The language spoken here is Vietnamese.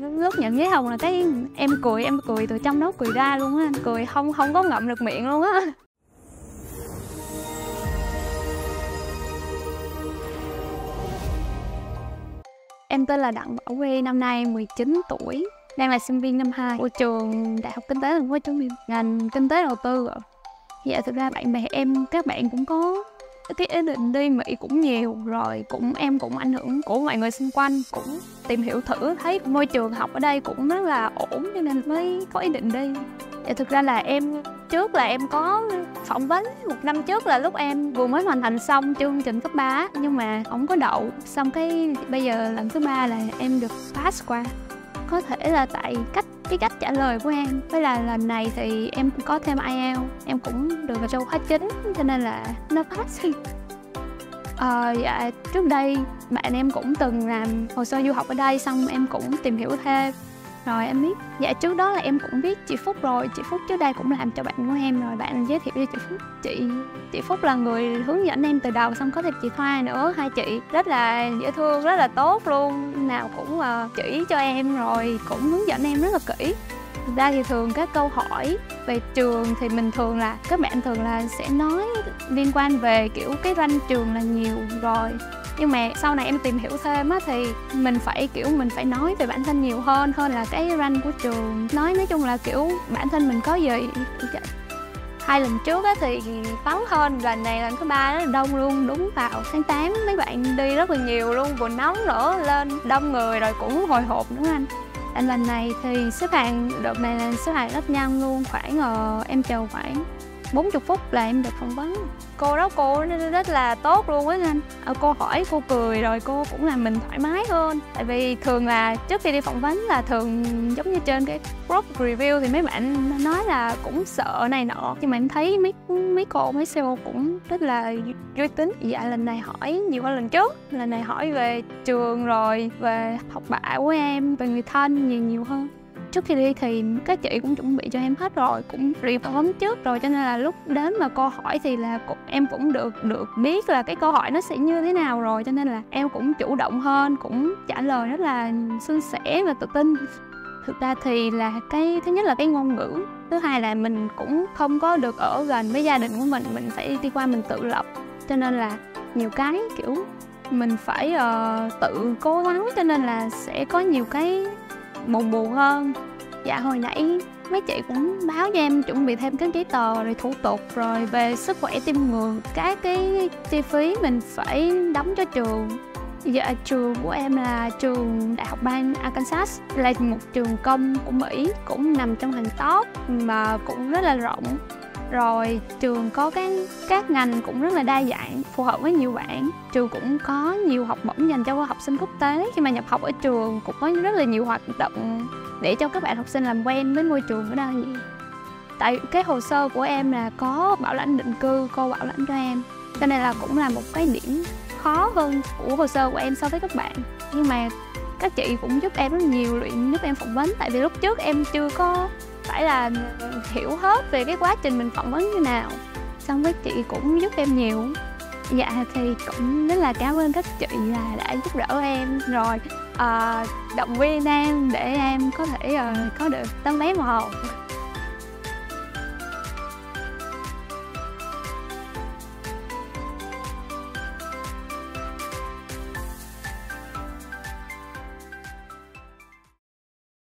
Lúc nhận giấy hồng là cái em cười từ trong đó cười ra luôn á, cười không có ngậm được miệng luôn á. Em tên là Đặng Bảo Vy, năm nay 19 tuổi, đang là sinh viên năm 2 của trường Đại học Kinh tế Thành phố Hồ Chí Minh, ngành kinh tế đầu tư ạ. Dạ thực ra bạn bè em, các bạn cũng có cái ý định đi Mỹ cũng nhiều rồi, em cũng ảnh hưởng của mọi người xung quanh, cũng tìm hiểu thử thấy môi trường học ở đây cũng rất là ổn cho nên mới có ý định đi. Dạ thực ra là em trước là em có phỏng vấn một năm trước là lúc em vừa mới hoàn thành xong chương trình cấp 3 nhưng mà không có đậu, xong cái bây giờ lần thứ 3 là em được pass qua. Có thể là tại cái cách trả lời của em, với là lần này thì em cũng có thêm IELTS, em cũng được vào trong khóa 9 cho nên là nó pass. Dạ trước đây bạn em cũng từng làm hồ sơ du học ở đây, xong em cũng tìm hiểu thêm rồi em biết. Dạ trước đó là em cũng biết chị Phúc rồi, chị Phúc trước đây cũng làm cho bạn của em rồi, bạn giới thiệu cho chị Phúc. Chị Phúc là người hướng dẫn em từ đầu, xong có thêm chị Thoa nữa, hai chị rất là dễ thương, rất là tốt luôn, nào cũng chỉ cho em rồi cũng hướng dẫn em rất là kỹ. Thực ra thì thường các câu hỏi về trường thì mình thường là các bạn thường là sẽ nói liên quan về kiểu cái ranh trường là nhiều rồi. Nhưng mà sau này em tìm hiểu thêm á, thì mình phải nói về bản thân nhiều hơn là cái rank của trường. Nói chung là kiểu bản thân mình có gì. Hai lần trước á, thì vắng hơn, lần này lần thứ 3 đó đông luôn, đúng vào tháng 8 mấy bạn đi rất là nhiều luôn, buồn nóng nữa, lên đông người rồi cũng hồi hộp nữa anh. Lần này thì xếp hàng, đợt này là xếp hàng rất nhanh luôn, em chờ khoảng 40 phút là em được phỏng vấn. Cô đó cô rất là tốt luôn á anh. Cô hỏi, cô cười rồi cô cũng làm mình thoải mái hơn. Tại vì thường là trước khi đi phỏng vấn là thường giống như trên cái blog review thì mấy bạn nói là cũng sợ này nọ. Nhưng mà em thấy mấy CEO cũng rất là uy tín. Dạ lần này hỏi nhiều hơn lần trước. Lần này hỏi về trường rồi, về học bạ của em, về người thân nhiều hơn. Trước khi đi thì các chị cũng chuẩn bị cho em hết rồi, cũng pre-phỏng trước rồi cho nên là lúc đến mà cô hỏi thì là em cũng được biết là cái câu hỏi nó sẽ như thế nào rồi, cho nên là em cũng chủ động hơn, cũng trả lời rất là suôn sẻ và tự tin. Thực ra thì là cái thứ nhất là cái ngôn ngữ, thứ hai là mình cũng không có được ở gần với gia đình của mình phải đi qua mình tự lập, cho nên là nhiều cái kiểu mình phải tự cố gắng, cho nên là sẽ có nhiều cái buồn hơn. Dạ hồi nãy mấy chị cũng báo cho em chuẩn bị thêm các giấy tờ rồi thủ tục rồi về sức khỏe tiêm ngừa, các cái chi phí mình phải đóng cho trường. Dạ trường của em là trường Đại học bang Arkansas, là một trường công của Mỹ, cũng nằm trong hàng top mà cũng rất là rộng. Rồi trường có các ngành cũng rất là đa dạng, phù hợp với nhiều bạn. Trường cũng có nhiều học bổng dành cho học sinh quốc tế. Khi mà nhập học ở trường cũng có rất là nhiều hoạt động để cho các bạn học sinh làm quen với môi trường ở đây. Tại cái hồ sơ của em là có bảo lãnh định cư, cô bảo lãnh cho em, cho nên là cũng là một cái điểm khó hơn của hồ sơ của em so với các bạn. Nhưng mà các chị cũng giúp em rất nhiều, luyện giúp em phỏng vấn. Tại vì lúc trước em chưa có phải là hiểu hết về cái quá trình mình phỏng vấn như nào, xong với chị cũng giúp em nhiều. Dạ thì cũng rất là cảm ơn các chị là đã giúp đỡ em rồi động viên em để em có thể có được tấm vé màu hồng.